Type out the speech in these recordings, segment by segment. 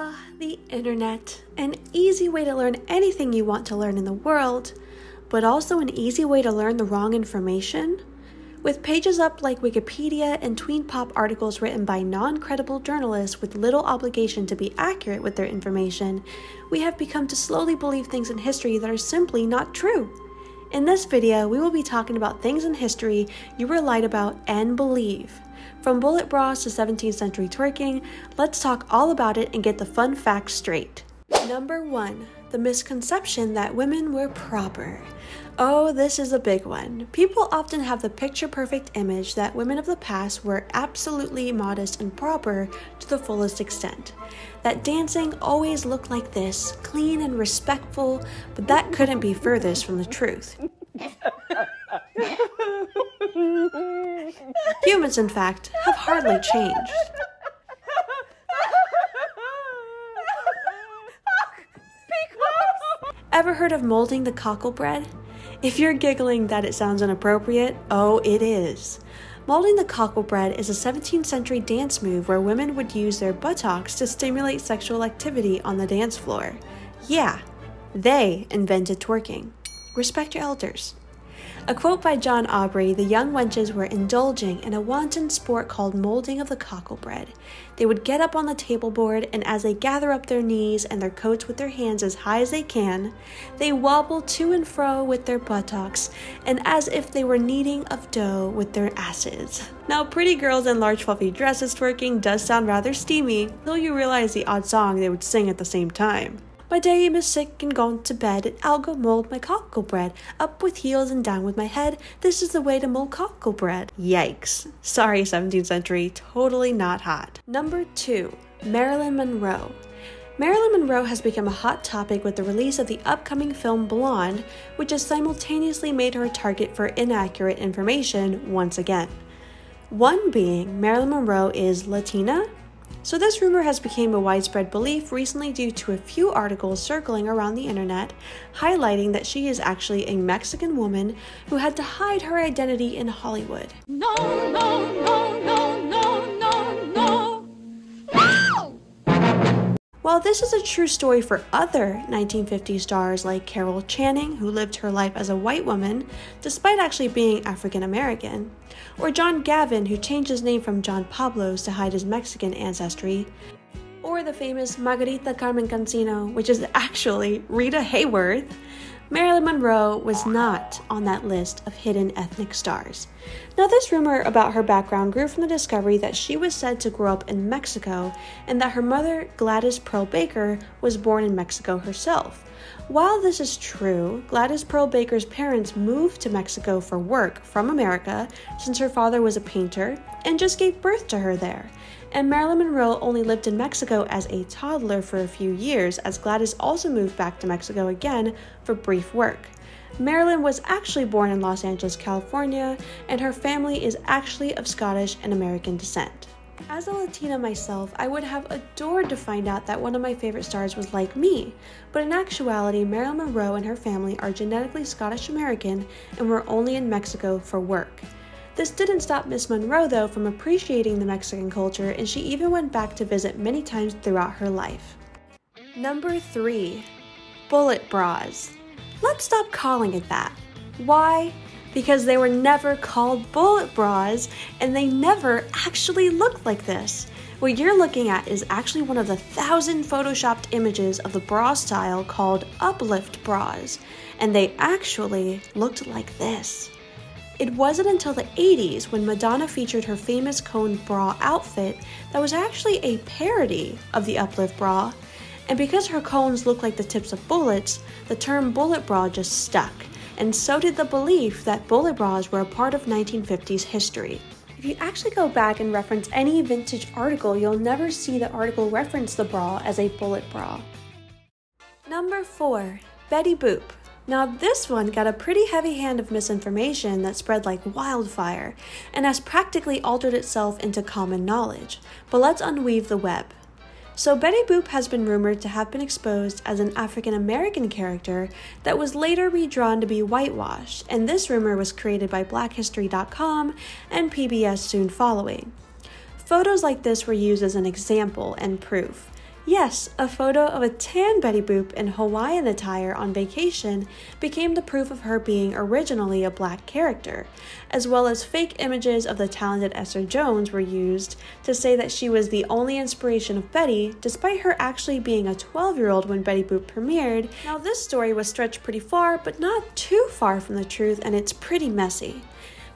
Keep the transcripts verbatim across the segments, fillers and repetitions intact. Ah, uh, the internet. An easy way to learn anything you want to learn in the world, but also an easy way to learn the wrong information. With pages up like Wikipedia and tween pop articles written by non-credible journalists with little obligation to be accurate with their information, we have become to slowly believe things in history that are simply not true. In this video, we will be talking about things in history you were lied about and believe. From bullet bras to seventeenth century twerking, let's talk all about it and get the fun facts straight. Number one. The misconception that women were proper. Oh, this is a big one. People often have the picture-perfect image that women of the past were absolutely modest and proper to the fullest extent. That dancing always looked like this, clean and respectful, but that couldn't be furthest from the truth. Humans, in fact, have hardly changed. Ever heard of molding the cockle bread? If you're giggling that it sounds inappropriate, oh, it is. Molding the cockle bread is a seventeenth century dance move where women would use their buttocks to stimulate sexual activity on the dance floor. Yeah, they invented twerking. Respect your elders. A quote by John Aubrey, the young wenches were indulging in a wanton sport called molding of the cockle bread. They would get up on the table board, and as they gather up their knees and their coats with their hands as high as they can, they wobble to and fro with their buttocks, and as if they were kneading of dough with their asses. Now, pretty girls in large fluffy dresses twerking does sound rather steamy, though you realize the odd song they would sing at the same time. My dame is sick and gone to bed, and I'll go mold my cockle bread. Up with heels and down with my head, this is the way to mold cockle bread. Yikes. Sorry, seventeenth century, totally not hot. Number two. Marilyn Monroe. Marilyn Monroe has become a hot topic with the release of the upcoming film Blonde, which has simultaneously made her a target for inaccurate information once again. One being, Marilyn Monroe is Latina? So this rumor has become a widespread belief recently due to a few articles circling around the internet highlighting that she is actually a Mexican woman who had to hide her identity in Hollywood. No, no, no, no, no, no, no, no! While this is a true story for other nineteen fifties stars like Carol Channing, who lived her life as a white woman despite actually being African American, or John Gavin, who changed his name from John Pablos to hide his Mexican ancestry, or the famous Margarita Carmen Cansino, which is actually Rita Hayworth, Marilyn Monroe was not on that list of hidden ethnic stars. Now, this rumor about her background grew from the discovery that she was said to grow up in Mexico and that her mother, Gladys Pearl Baker, was born in Mexico herself. While this is true, Gladys Pearl Baker's parents moved to Mexico for work from America since her father was a painter and just gave birth to her there. And Marilyn Monroe only lived in Mexico as a toddler for a few years, as Gladys also moved back to Mexico again for brief work. Marilyn was actually born in Los Angeles, California, and her family is actually of Scottish and American descent. As a Latina myself, I would have adored to find out that one of my favorite stars was like me, but in actuality, Marilyn Monroe and her family are genetically Scottish American and were only in Mexico for work. This didn't stop Miss Monroe, though, from appreciating the Mexican culture, and she even went back to visit many times throughout her life. Number three. Bullet bras. Let's stop calling it that. Why? Because they were never called bullet bras, and they never actually looked like this. What you're looking at is actually one of the thousand photoshopped images of the bra style called uplift bras, and they actually looked like this. It wasn't until the eighties when Madonna featured her famous coned bra outfit that was actually a parody of the uplift bra, and because her cones looked like the tips of bullets, the term bullet bra just stuck, and so did the belief that bullet bras were a part of nineteen fifties history. If you actually go back and reference any vintage article, you'll never see the article reference the bra as a bullet bra. Number four. Betty Boop. Now, this one got a pretty heavy hand of misinformation that spread like wildfire and has practically altered itself into common knowledge, but let's unweave the web. So Betty Boop has been rumored to have been exposed as an African-American character that was later redrawn to be whitewashed, and this rumor was created by Black History dot com and P B S soon following. Photos like this were used as an example and proof. Yes, a photo of a tan Betty Boop in Hawaiian attire on vacation became the proof of her being originally a black character, as well as fake images of the talented Esther Jones were used to say that she was the only inspiration of Betty, despite her actually being a twelve-year-old when Betty Boop premiered. Now, this story was stretched pretty far, but not too far from the truth, and it's pretty messy.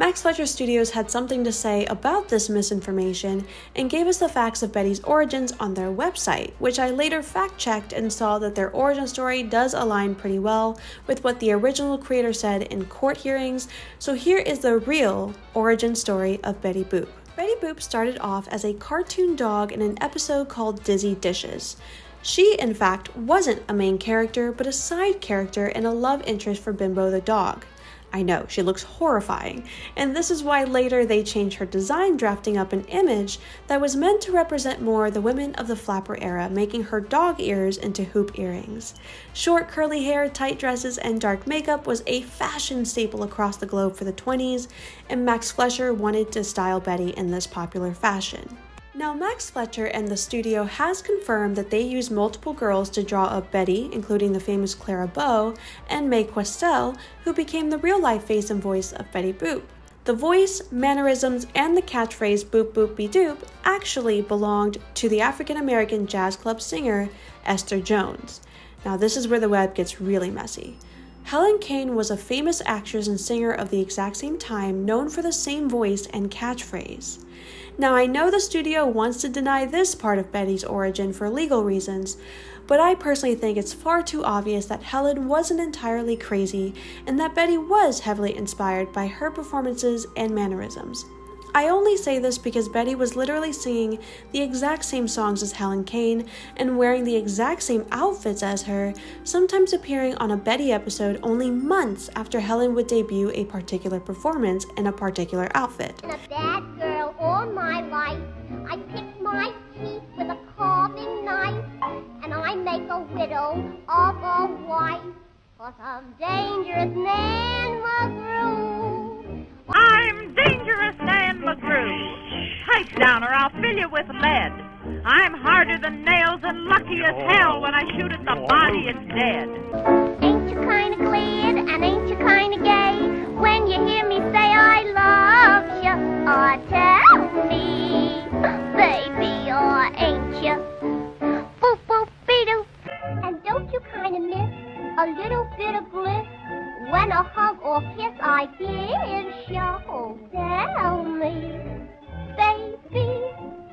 Max Fletcher Studios had something to say about this misinformation and gave us the facts of Betty's origins on their website, which I later fact-checked and saw that their origin story does align pretty well with what the original creator said in court hearings, so here is the real origin story of Betty Boop. Betty Boop started off as a cartoon dog in an episode called Dizzy Dishes. She, in fact, wasn't a main character, but a side character and a love interest for Bimbo the dog. I know, she looks horrifying, and this is why later they changed her design, drafting up an image that was meant to represent more the women of the flapper era, making her dog ears into hoop earrings. Short curly hair, tight dresses, and dark makeup was a fashion staple across the globe for the twenties, and Max Fleischer wanted to style Betty in this popular fashion. Now, Max Fletcher and the studio has confirmed that they used multiple girls to draw up Betty, including the famous Clara Bow and Mae Questel, who became the real-life face and voice of Betty Boop. The voice, mannerisms, and the catchphrase boop boop be doop actually belonged to the African-American jazz club singer Esther Jones. Now, this is where the web gets really messy. Helen Kane was a famous actress and singer of the exact same time, known for the same voice and catchphrase. Now, I know the studio wants to deny this part of Betty's origin for legal reasons, but I personally think it's far too obvious that Helen wasn't entirely crazy and that Betty was heavily inspired by her performances and mannerisms. I only say this because Betty was literally singing the exact same songs as Helen Kane and wearing the exact same outfits as her, sometimes appearing on a Betty episode only months after Helen would debut a particular performance in a particular outfit. All my life, I pick my teeth with a carving knife, and I make a widow of a wife, for some Dangerous Nan McGrew. I'm Dangerous Nan McGrew. Pipe down or I'll fill you with lead. I'm harder than nails and lucky as hell. When I shoot at the body, it's dead. Ain't you kind of glad, and ain't you kind of gay, when you hear me say I love you, or tell me, baby, or ain't you? Boop, boop, be-doop. And don't you kind of miss a little bit of bliss when a hug or kiss I give show? Tell me, baby,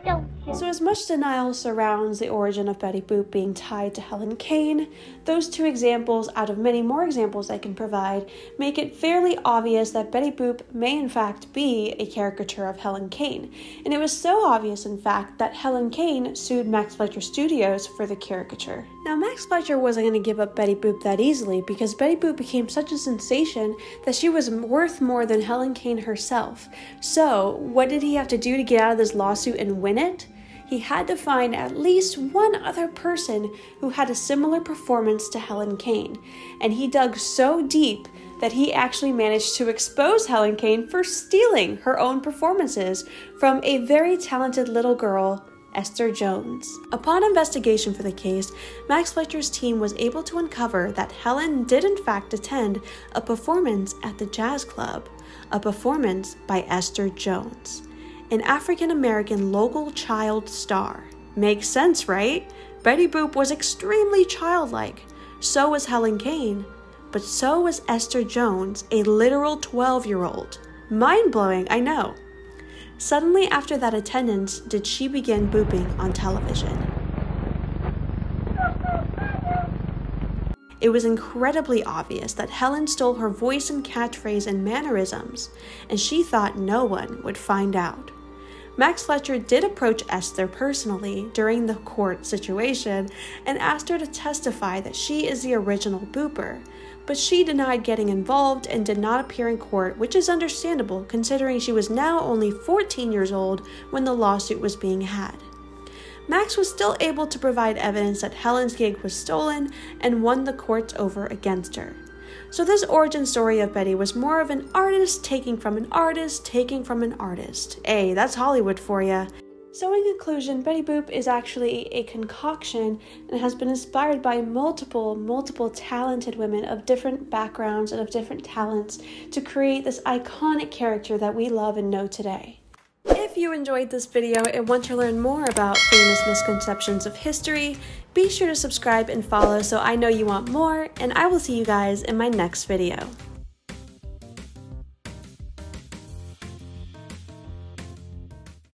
don't you? So as much denial surrounds the origin of Betty Boop being tied to Helen Kane, those two examples, out of many more examples I can provide, make it fairly obvious that Betty Boop may in fact be a caricature of Helen Kane. And it was so obvious, in fact, that Helen Kane sued Max Fletcher Studios for the caricature. Now, Max Fletcher wasn't going to give up Betty Boop that easily, because Betty Boop became such a sensation that she was worth more than Helen Kane herself. So what did he have to do to get out of this lawsuit and win it? He had to find at least one other person who had a similar performance to Helen Kane, and he dug so deep that he actually managed to expose Helen Kane for stealing her own performances from a very talented little girl, Esther Jones. Upon investigation for the case, Max Fletcher's team was able to uncover that Helen did in fact attend a performance at the jazz club, a performance by Esther Jones, an African-American local child star. Makes sense, right? Betty Boop was extremely childlike. So was Helen Kane, but so was Esther Jones, a literal twelve-year-old. Mind-blowing, I know. Suddenly after that attendance did she begin booping on television. It was incredibly obvious that Helen stole her voice and catchphrase and mannerisms, and she thought no one would find out. Max Fletcher did approach Esther personally during the court situation and asked her to testify that she is the original booper, but she denied getting involved and did not appear in court, which is understandable considering she was now only fourteen years old when the lawsuit was being had. Max was still able to provide evidence that Helen's gig was stolen and won the courts over against her. So this origin story of Betty was more of an artist taking from an artist taking from an artist. Hey, that's Hollywood for ya. So in conclusion, Betty Boop is actually a concoction and has been inspired by multiple, multiple talented women of different backgrounds and of different talents to create this iconic character that we love and know today. If you enjoyed this video and want to learn more about famous misconceptions of history, be sure to subscribe and follow so I know you want more, and I will see you guys in my next video.